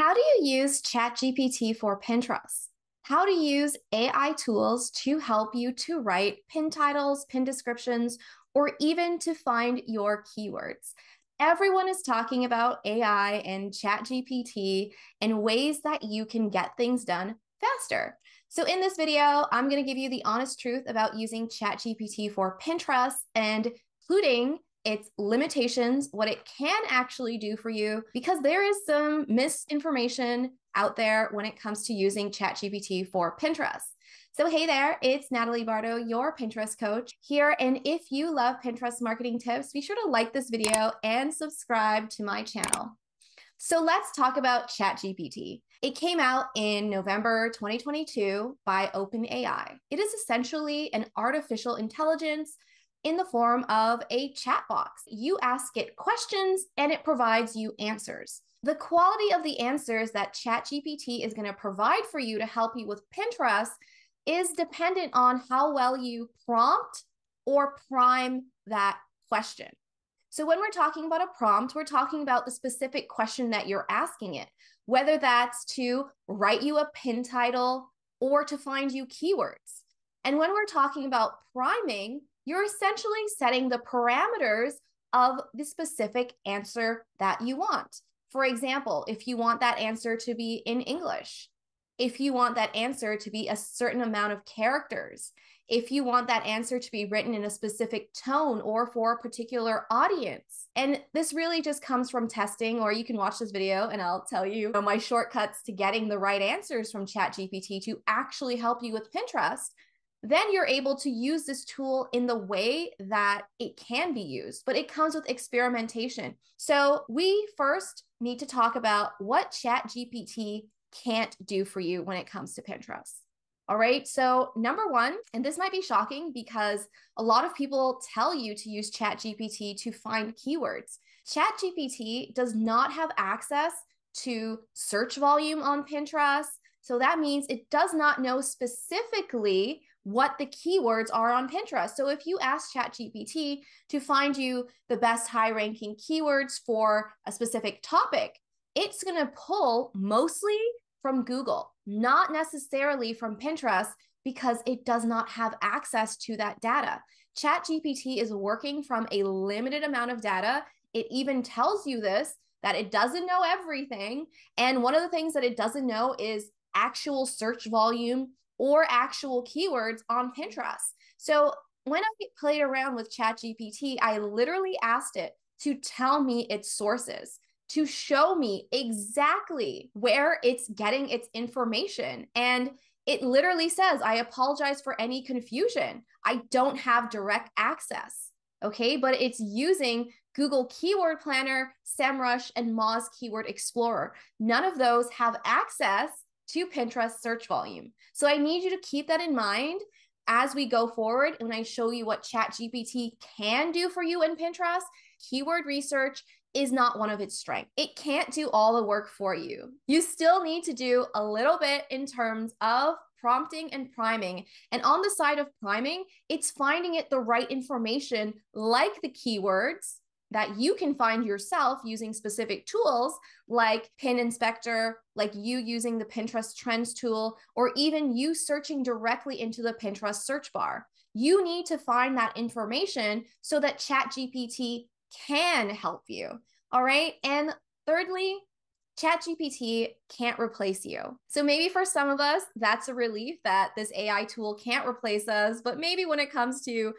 How do you use ChatGPT for Pinterest? How to use AI tools to help you to write pin titles, pin descriptions, or even to find your keywords. Everyone is talking about AI and ChatGPT and ways that you can get things done faster. So in this video, I'm going to give you the honest truth about using ChatGPT for Pinterest and including its limitations, what it can actually do for you, because there is some misinformation out there when it comes to using ChatGPT for Pinterest. So hey there, it's Nadalie Bardo, your Pinterest coach here. And if you love Pinterest marketing tips, be sure to like this video and subscribe to my channel. So let's talk about ChatGPT. It came out in November 2022 by OpenAI. It is essentially an artificial intelligence in the form of a chat box. You ask it questions and it provides you answers. The quality of the answers that ChatGPT is going to provide for you to help you with Pinterest is dependent on how well you prompt or prime that question. So when we're talking about a prompt, we're talking about the specific question that you're asking it, whether that's to write you a pin title or to find you keywords. And when we're talking about priming, you're essentially setting the parameters of the specific answer that you want. For example, if you want that answer to be in English, if you want that answer to be a certain amount of characters, if you want that answer to be written in a specific tone or for a particular audience. And this really just comes from testing, or you can watch this video and I'll tell you my shortcuts to getting the right answers from ChatGPT to actually help you with Pinterest. Then you're able to use this tool in the way that it can be used, but it comes with experimentation. So we first need to talk about what ChatGPT can't do for you when it comes to Pinterest. All right, so number one, and this might be shocking because a lot of people tell you to use ChatGPT to find keywords. ChatGPT does not have access to search volume on Pinterest. So that means it does not know specifically what the keywords are on Pinterest. So if you ask ChatGPT to find you the best high-ranking keywords for a specific topic, it's going to pull mostly from Google, not necessarily from Pinterest, because it does not have access to that data. ChatGPT is working from a limited amount of data. It even tells you this, that it doesn't know everything. And one of the things that it doesn't know is actual search volume or actual keywords on Pinterest. So when I played around with ChatGPT, I literally asked it to tell me its sources, to show me exactly where it's getting its information. And it literally says, I apologize for any confusion. I don't have direct access, okay? But it's using Google Keyword Planner, SEMrush, and Moz Keyword Explorer. None of those have access to Pinterest search volume. So I need you to keep that in mind as we go forward and I show you what ChatGPT can do for you in Pinterest. Keyword research is not one of its strengths. It can't do all the work for you. You still need to do a little bit in terms of prompting and priming. And on the side of priming, it's finding it the right information, like the keywords that you can find yourself using specific tools like Pin Inspector, like you using the Pinterest Trends tool, or even you searching directly into the Pinterest search bar. You need to find that information so that ChatGPT can help you, all right? And thirdly, ChatGPT can't replace you. So maybe for some of us, that's a relief that this AI tool can't replace us. But maybe when it comes to,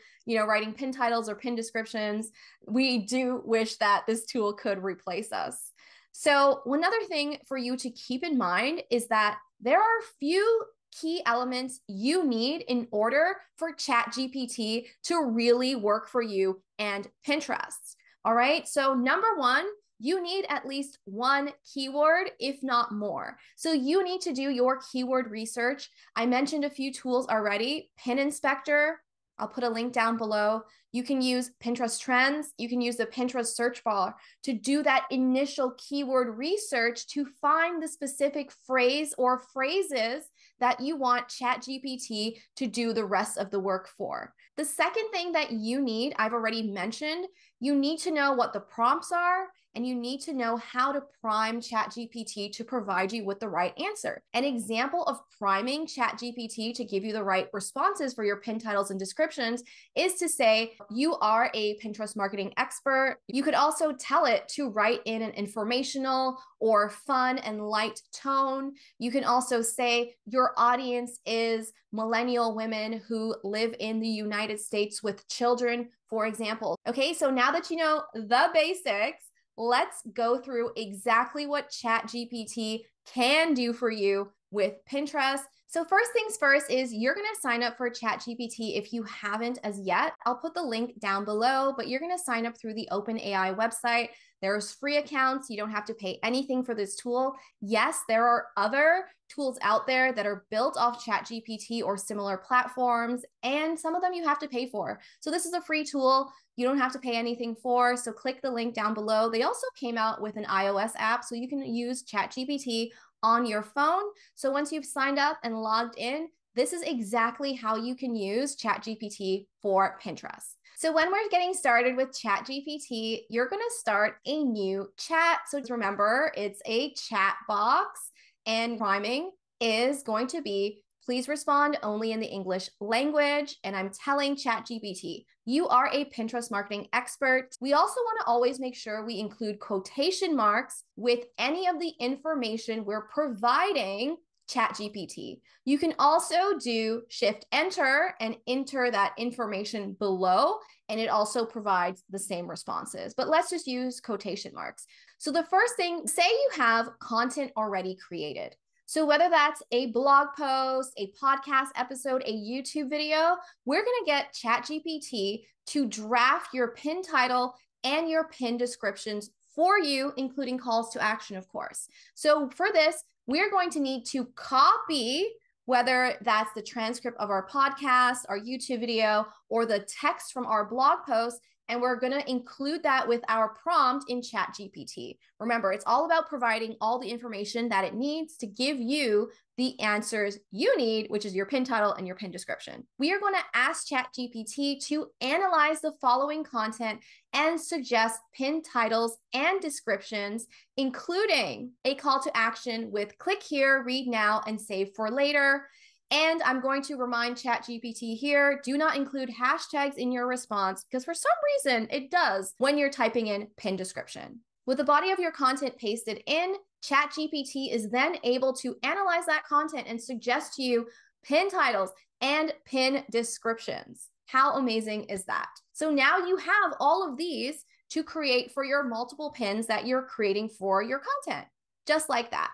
writing pin titles or pin descriptions, we do wish that this tool could replace us. So another thing for you to keep in mind is that there are few key elements you need in order for ChatGPT to really work for you and Pinterest. All right, so number one, you need at least one keyword, if not more. So you need to do your keyword research. I mentioned a few tools already, Pin Inspector, I'll put a link down below. You can use Pinterest Trends. You can use the Pinterest search bar to do that initial keyword research to find the specific phrase or phrases that you want ChatGPT to do the rest of the work for. The second thing that you need, I've already mentioned, you need to know what the prompts are and you need to know how to prime ChatGPT to provide you with the right answer. An example of priming ChatGPT to give you the right responses for your pin titles and descriptions is to say, you are a Pinterest marketing expert. You could also tell it to write in an informational or fun and light tone. You can also say your audience is millennial women who live in the United States with children, for example. Okay, so now that you know the basics, let's go through exactly what ChatGPT can do for you with Pinterest. So first things first is you're going to sign up for ChatGPT if you haven't as yet. I'll put the link down below, but you're going to sign up through the OpenAI website. There's free accounts. You don't have to pay anything for this tool. Yes, there are other tools out there that are built off ChatGPT or similar platforms, and some of them you have to pay for. So this is a free tool you don't have to pay anything for. So click the link down below. They also came out with an iOS app, so you can use ChatGPT on your phone. So once you've signed up and logged in, this is exactly how you can use ChatGPT for Pinterest. So when we're getting started with ChatGPT, you're going to start a new chat. So remember, it's a chat box, and priming is going to be, please respond only in the English language. And I'm telling ChatGPT, you are a Pinterest marketing expert. We also want to always make sure we include quotation marks with any of the information we're providing ChatGPT. You can also do shift enter and enter that information below, and it also provides the same responses, but let's just use quotation marks. So the first thing, say you have content already created. So whether that's a blog post, a podcast episode, a YouTube video, we're going to get ChatGPT to draft your pin title and your pin descriptions for you, including calls to action, of course. So for this, we're going to need to copy, whether that's the transcript of our podcast, our YouTube video, or the text from our blog post, and we're going to include that with our prompt in ChatGPT. Remember, it's all about providing all the information that it needs to give you the answers you need, which is your pin title and your pin description. We are going to ask ChatGPT to analyze the following content and suggest pin titles and descriptions, including a call to action with click here, read now, and save for later. And I'm going to remind ChatGPT here, do not include hashtags in your response, because for some reason it does when you're typing in pin description. With the body of your content pasted in, ChatGPT is then able to analyze that content and suggest to you pin titles and pin descriptions. How amazing is that? So now you have all of these to create for your multiple pins that you're creating for your content, just like that.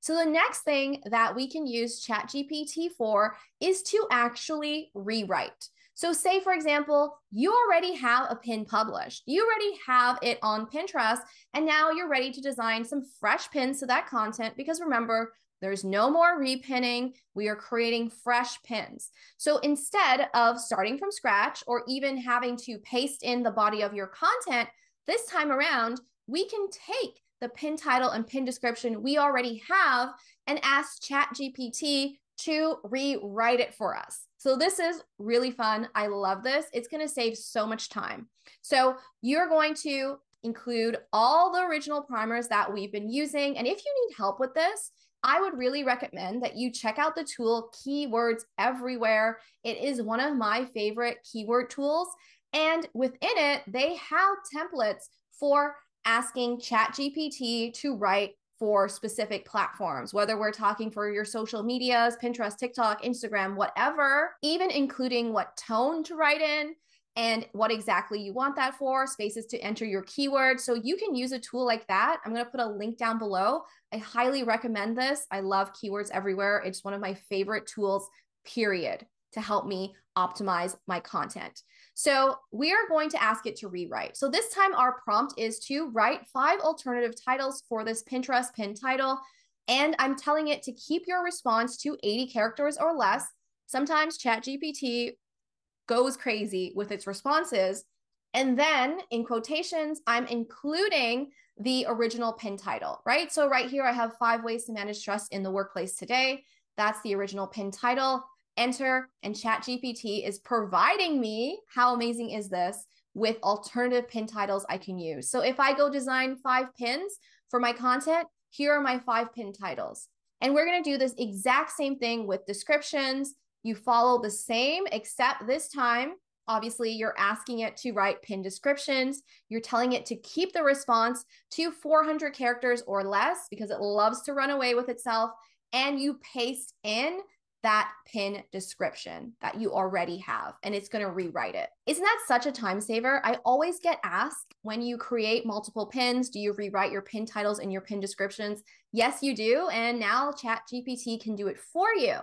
So the next thing that we can use ChatGPT for is to actually rewrite. So say, for example, you already have a pin published. You already have it on Pinterest, and now you're ready to design some fresh pins to that content, because remember, there's no more repinning. We are creating fresh pins. So instead of starting from scratch or even having to paste in the body of your content, this time around, we can take the pin title and pin description we already have and ask ChatGPT to rewrite it for us. So this is really fun. I love this. It's going to save so much time. So you're going to include all the original primers that we've been using. And if you need help with this, I would really recommend that you check out the tool Keywords Everywhere. It is one of my favorite keyword tools. And within it, they have templates for asking ChatGPT to write for specific platforms, whether we're talking for your social medias, Pinterest, TikTok, Instagram, whatever, even including what tone to write in and what exactly you want that for, spaces to enter your keywords. So you can use a tool like that. I'm gonna put a link down below. I highly recommend this. I love Keywords Everywhere. It's one of my favorite tools, period, to help me optimize my content. So we are going to ask it to rewrite. So this time our prompt is to write 5 alternative titles for this Pinterest pin title. And I'm telling it to keep your response to 80 characters or less. Sometimes ChatGPT goes crazy with its responses. And then in quotations, I'm including the original pin title, right? So right here, I have 5 ways to manage stress in the workplace today. That's the original pin title. Enter, and ChatGPT is providing me, how amazing is this, with alternative pin titles I can use. So if I go design 5 pins for my content, here are my 5 pin titles. And we're going to do this exact same thing with descriptions. You follow the same, except this time, obviously, you're asking it to write pin descriptions. You're telling it to keep the response to 400 characters or less because it loves to run away with itself. And you paste in that pin description that you already have, and it's going to rewrite it. Isn't that such a time saver? I always get asked, when you create multiple pins, do you rewrite your pin titles and your pin descriptions? Yes, you do. And now ChatGPT can do it for you.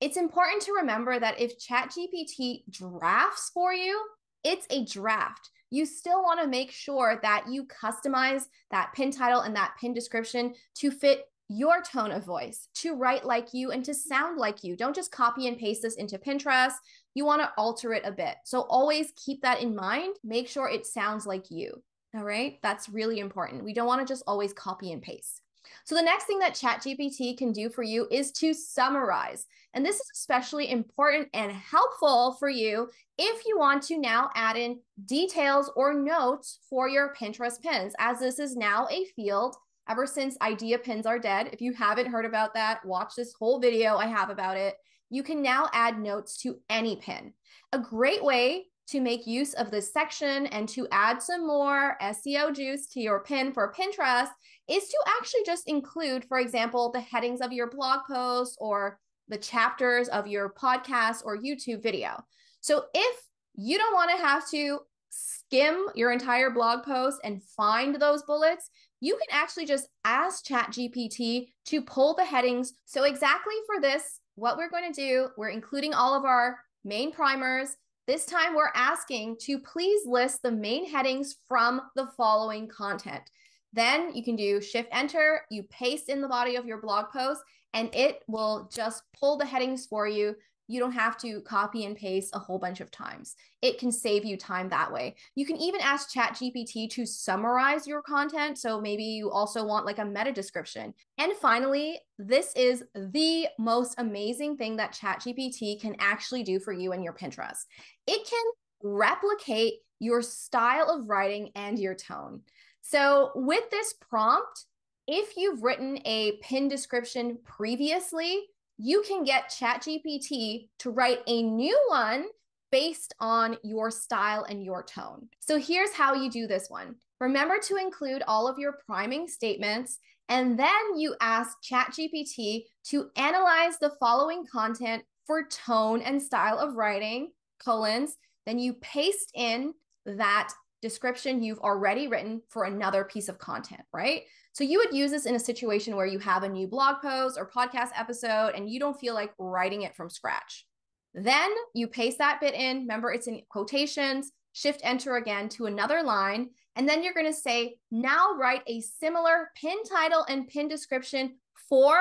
It's important to remember that if ChatGPT drafts for you, it's a draft. You still want to make sure that you customize that pin title and that pin description to fit your tone of voice, to write like you and to sound like you. Don't just copy and paste this into Pinterest. You want to alter it a bit. So always keep that in mind. Make sure it sounds like you. All right. That's really important. We don't want to just always copy and paste. So the next thing that ChatGPT can do for you is to summarize. And this is especially important and helpful for you if you want to now add in details or notes for your Pinterest pins, as this is now a field ever since idea pins are dead. If you haven't heard about that, watch this whole video I have about it. You can now add notes to any pin. A great way to make use of this section and to add some more SEO juice to your pin for Pinterest is to actually just include, for example, the headings of your blog post or the chapters of your podcast or YouTube video. So if you don't want to have to skim your entire blog post and find those bullets, you can actually just ask ChatGPT to pull the headings. So exactly for this, what we're going to do, we're including all of our main primers. This time we're asking to please list the main headings from the following content. Then you can do shift enter, you paste in the body of your blog post, and it will just pull the headings for you. You don't have to copy and paste a whole bunch of times. It can save you time that way. You can even ask ChatGPT to summarize your content. So maybe you also want like a meta description. And finally, this is the most amazing thing that ChatGPT can actually do for you and your Pinterest. It can replicate your style of writing and your tone. So with this prompt, if you've written a pin description previously, you can get ChatGPT to write a new one based on your style and your tone. So here's how you do this one. Remember to include all of your priming statements, and then you ask ChatGPT to analyze the following content for tone and style of writing, colons. Then you paste in that description you've already written for another piece of content, right? So you would use this in a situation where you have a new blog post or podcast episode and you don't feel like writing it from scratch. Then you paste that bit in. Remember, it's in quotations, shift enter again to another line. And then you're going to say, now write a similar pin title and pin description for,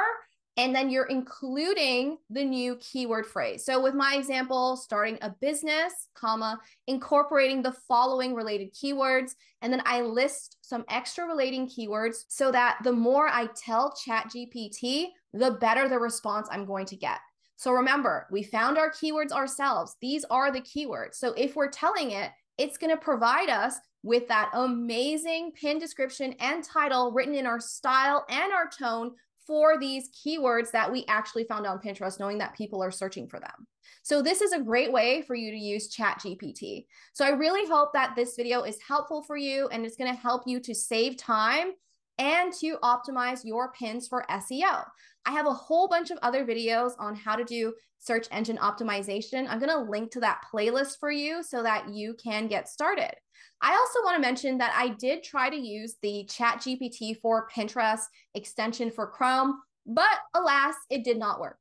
and then you're including the new keyword phrase. So with my example, starting a business, comma, incorporating the following related keywords. And then I list some extra relating keywords so that the more I tell ChatGPT, the better the response I'm going to get. So remember, we found our keywords ourselves. These are the keywords. So if we're telling it, it's going to provide us with that amazing pin description and title written in our style and our tone for these keywords that we actually found on Pinterest, knowing that people are searching for them. So this is a great way for you to use ChatGPT. So I really hope that this video is helpful for you and it's going to help you to save time and to optimize your pins for SEO. I have a whole bunch of other videos on how to do search engine optimization. I'm going to link to that playlist for you so that you can get started. I also want to mention that I did try to use the ChatGPT for Pinterest extension for Chrome, but alas, it did not work.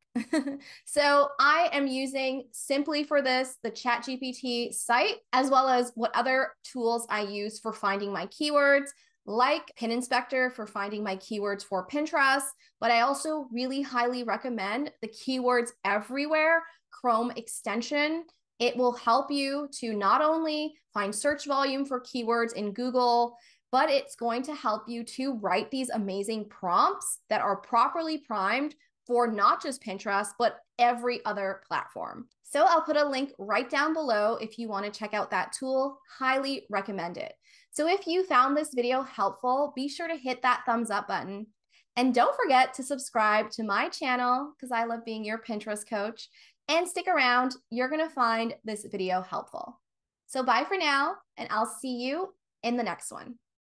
So I am using simply for this, the ChatGPT site, as well as what other tools I use for finding my keywords, like Pin Inspector for finding my keywords for Pinterest, but I also really highly recommend the Keywords Everywhere Chrome extension. It will help you to not only find search volume for keywords in Google, but it's going to help you to write these amazing prompts that are properly primed for not just Pinterest, but every other platform. So I'll put a link right down below if you want to check out that tool. Highly recommend it. So if you found this video helpful, be sure to hit that thumbs up button. And don't forget to subscribe to my channel because I love being your Pinterest coach. And stick around, you're going to find this video helpful. So bye for now, and I'll see you in the next one.